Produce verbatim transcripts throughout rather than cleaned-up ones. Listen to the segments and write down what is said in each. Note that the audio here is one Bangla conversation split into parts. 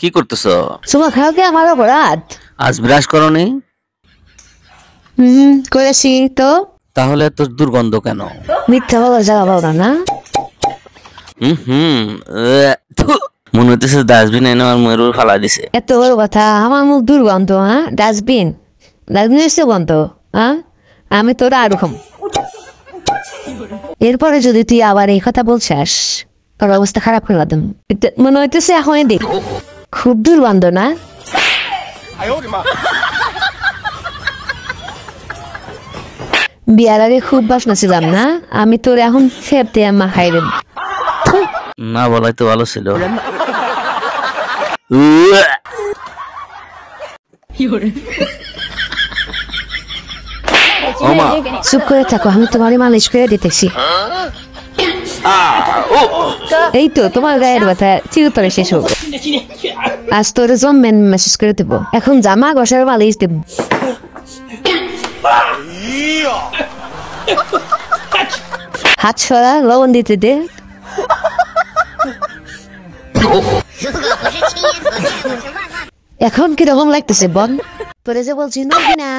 কি করতেছ? সুমা খাও কে আমার অপরাধ? আজ ব্রাশ করনি? হুম করেছি তো। তাহলে এত দুর্গন্ধ কেন? মিথ্যা বলা যাবে না। হুম হুম মনে হচ্ছে ডাস্টবিন এনে আমার ময়ূর ফালা দিছে। এত বড় কথা আমার মুখ দুর্গন্ধ? হ্যাঁ ডাস্টবিন ডাস্টবিন এসে গন্ধ। হ্যাঁ আমি তোরা আর খাম। এরপরে যদি তুই আবার এই কথা বলছিস তোর অবস্থা খারাপ করে দেব। মনে হইতেছে এখনই দেখ খুব দুর্গন্ধ না? বিয়ার আগে খুব বাসনা ছিলাম না? আমি তোর এখন ফেরতে আমা খাই দেব না বলাই তো ভালো ছিল। চুপ করে থাকো আমি তোমার মালিশ করে দিতেছি। এই তো তোমার গায়ের ব্যথা চিরতরে শেষ হবে। আজ তোর জম্মেন মেসেজ করে দেবো। এখন জামা ঘষার মালিশ দেব। হাত সরা লবণ দিতে দে। এখন কিরকম লাগতেছে বল? তোরে যে বলছি নাকি না?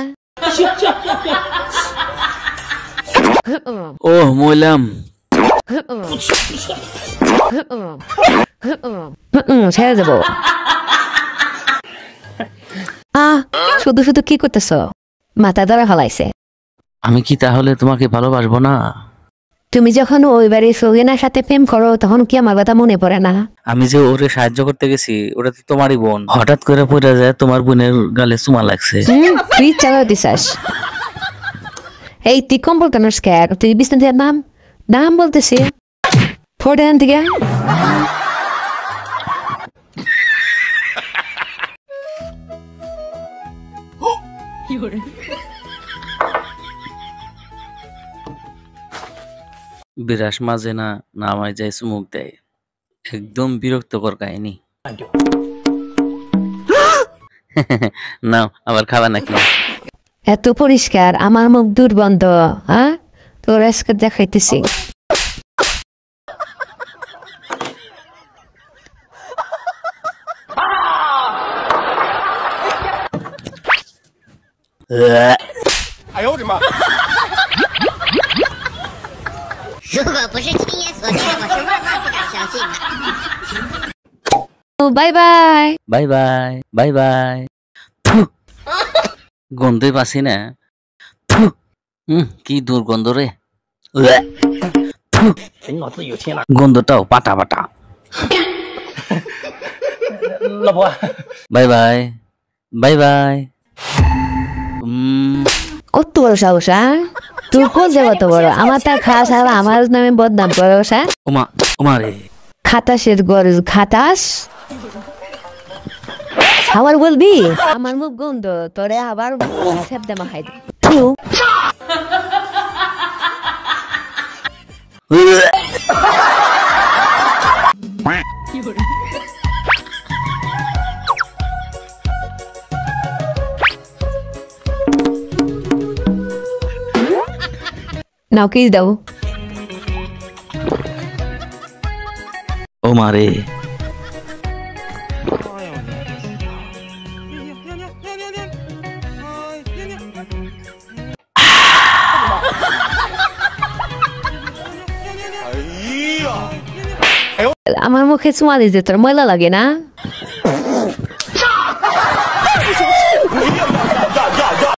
ও মইলাম ছেড়ে দেব। আহ শুধু শুধু কি করতেছ? মাথা ধরা ফলাইছে। আমি কি তাহলে তোমাকে ভালোবাসবো না? তুমি যখন ওই বাড়ির সোগেনার সাথে প্রেম করো তখন কি আমার কথা মনে পড়ে না? আমি যে ওরে সাহায্য করতে গেছি ওটা তো তোমারই বোন। হঠাৎ করে পড়ে যায় তোমার বোনের গালে চুমা লাগছে। তুই চালাও দিছাস। এই তুই কম বলতো না স্ক্যার। তুই বিষ্ণু নাম নাম বলতেছি ফোর্ট হ্যান্ড থেকে। বিরাস মাঝে না নামায় যায় চুমুক দেয়। একদম বিরক্তকর কাহিনী। নাও আবার খাবা নাকি? এত পরিষ্কার আমার মুখ দুর্গন্ধ। হ্যাঁ তোর আজকে দেখাইতেছি। বাই বাই বাই বাই বাই বাই। গন্ধই পাচ্ছি না। কি দুর্গন্ধ রে। গন্ধটাও পাটা পাটা। বাই বাই বাই বাই। কত বড় সাহস তুই? কোন জায়গা তো বড় আমার তা খাস আর আমার নামে বদনাম করস। খাতাসের গরজ খাতাস আবার বলবি আমার মুখ গন্ধ। তোরে আবার খাই নাও কি দাও। ও মারে আমার মুখে চুমা দিতে তোর ময়লা লাগে না?